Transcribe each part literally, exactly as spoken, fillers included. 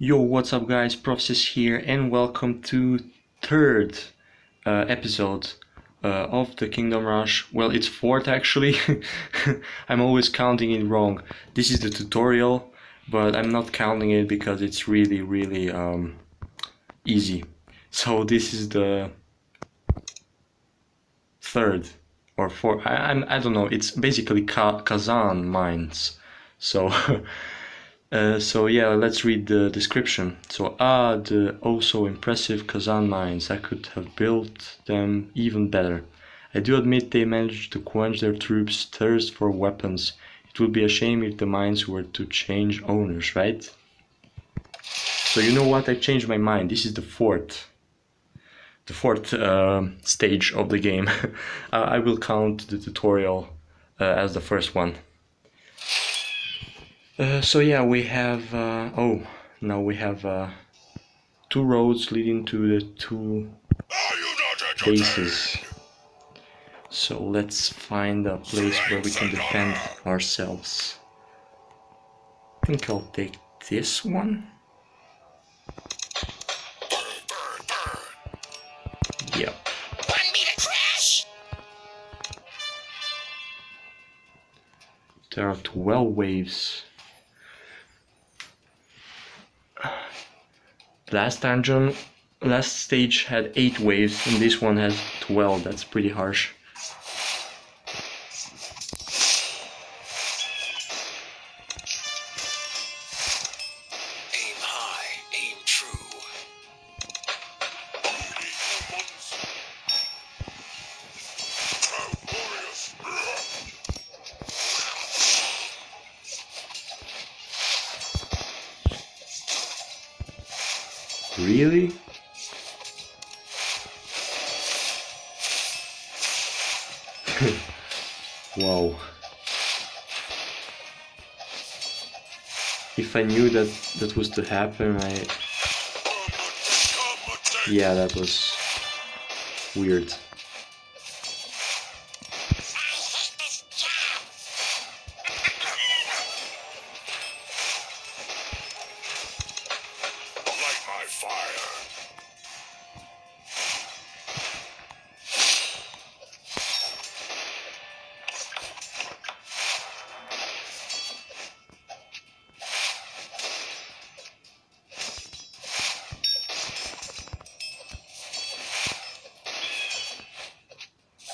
Yo, what's up guys, PrOfSeS here, and welcome to third uh, episode uh, of the Kingdom Rush. Well, it's fourth actually. I'm always counting it wrong. This is the tutorial, but I'm not counting it because it's really really um, easy. So this is the third or fourth, I, I, I don't know, it's basically Ka Kazan mines. So Uh, so yeah, let's read the description. So, ah, the oh so impressive Kazan mines, I could have built them even better. I do admit they managed to quench their troops' thirst for weapons. It would be a shame if the mines were to change owners, right? So you know what, I changed my mind. This is the fourth, the fourth uh, stage of the game. I will count the tutorial uh, as the first one. Uh, so yeah, we have, uh, oh, now we have uh, two roads leading to the two bases. So let's find a place where we can defend ourselves. I think I'll take this one. Yep. There are twelve waves. Last dungeon, last stage had eight waves, and this one has twelve. That's pretty harsh. Aim high, aim true. Really? Wow. If I knew that that was to happen, I... Yeah, that was weird.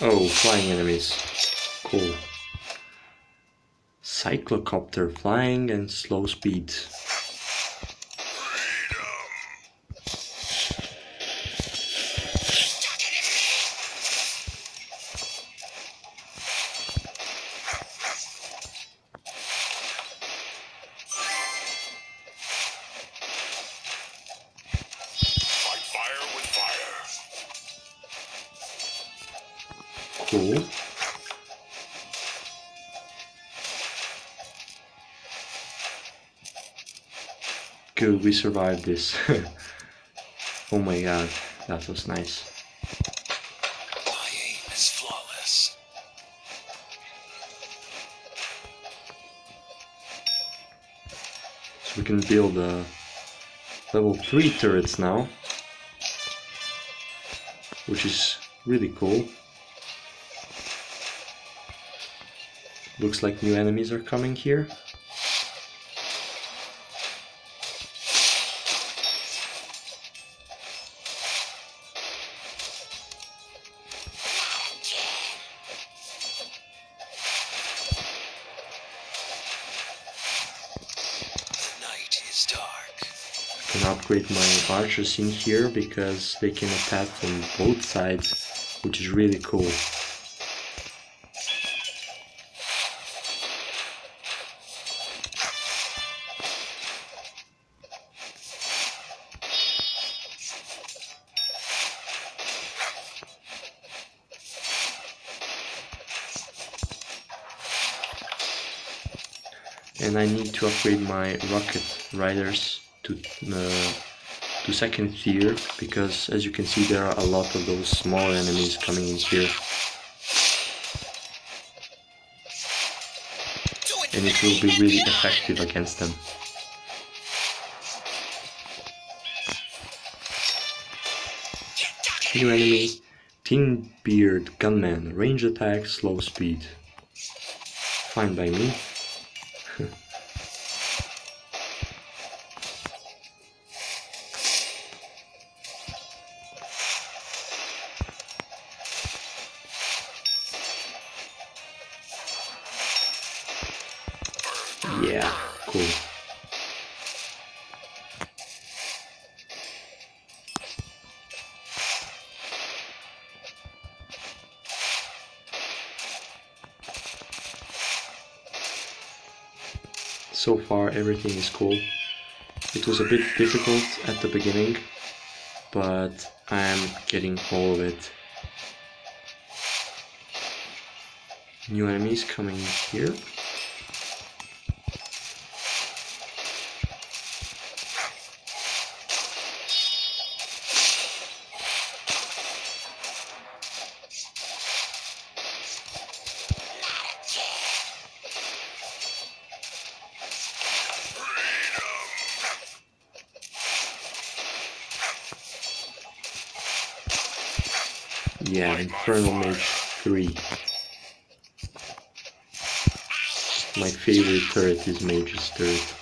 Oh, flying enemies. Cool. Cyclocopter, flying and slow speed. Cool. Good, we survived this. Oh my god, that was nice. My aim is flawless. So we can build uh, level three turrets now, which is really cool. Looks like new enemies are coming here. The night is dark. I can upgrade my archers in here because they can attack from both sides, which is really cool. And I need to upgrade my rocket riders to uh, to second tier because, as you can see, there are a lot of those small enemies coming in here, and it will be really effective against them. New enemies. Tinbeard Gunman. Range attack, slow speed. Fine by me. Yeah, cool. So far everything is cool. It was a bit difficult at the beginning, but I am getting all of it. New enemies coming here. Yeah, Infernal Mage three. My favorite turret is Mage's turret.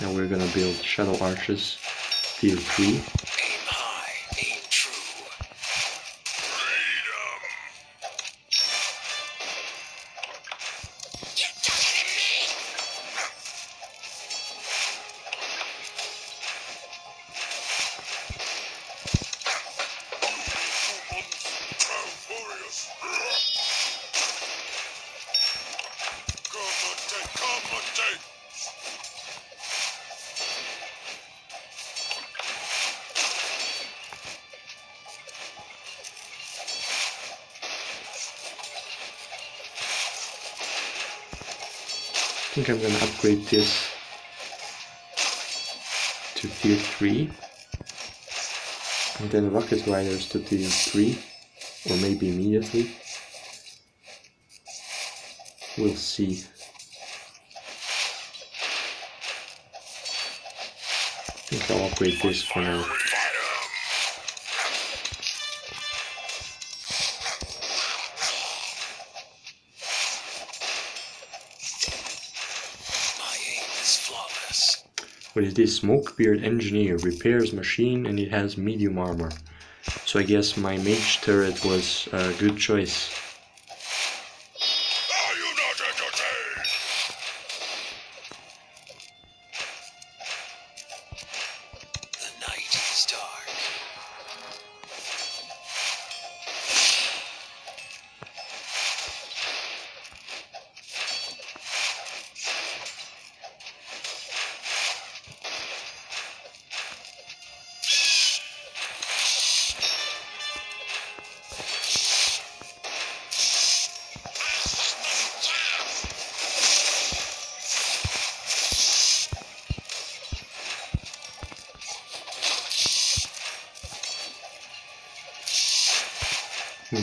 Now we're gonna build Shadow Archers, tier three. I think I'm gonna upgrade this to tier three and then Rocket Riders to tier three, or maybe immediately. We'll see. I think I'll upgrade this for now. What is this? Smokebeard Engineer repairs machine and it has medium armor. So I guess my mage turret was a good choice. Are you not entertained? The night is dark. Hmm.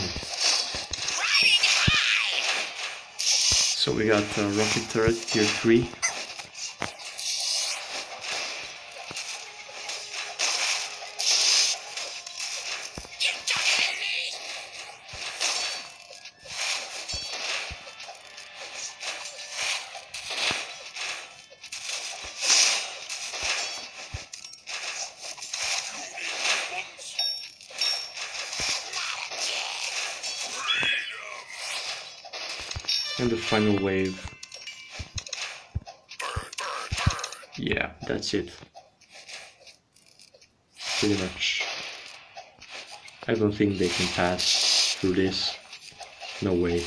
So we got uh, rocket turret tier three. And the final wave. Yeah, that's it. Pretty much. I don't think they can pass through this. No way.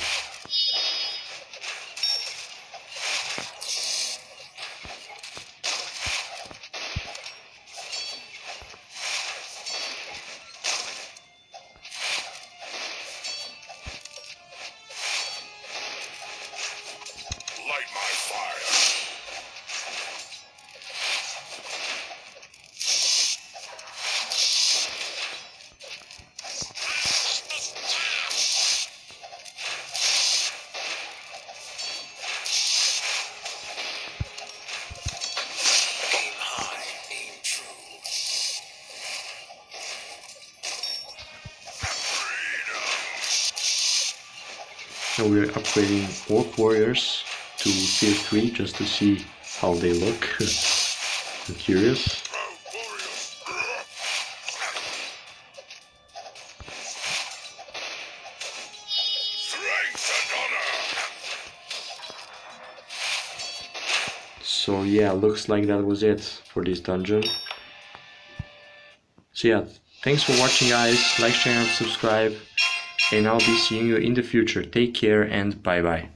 and we're upgrading Orc Warriors to tier three just to see how they look. I'm curious. So yeah, looks like that was it for this dungeon. So yeah, thanks for watching guys, like, share and subscribe, and I'll be seeing you in the future. Take care and bye bye.